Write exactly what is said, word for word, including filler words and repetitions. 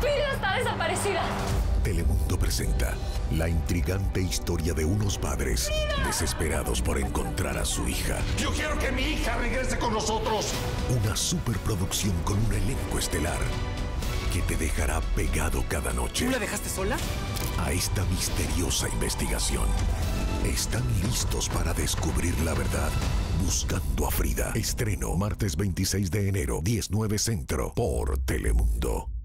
Frida está desaparecida. Telemundo presenta la intrigante historia de unos padres desesperados por encontrar a su hija. Yo quiero que mi hija regrese con nosotros. Una superproducción con un elenco estelar que te dejará pegado cada noche. ¿Tú la dejaste sola? A esta misteriosa investigación. ¿Están listos para descubrir la verdad? Buscando a Frida. Estreno martes veintiséis de enero, diez nueve Centro, por Telemundo.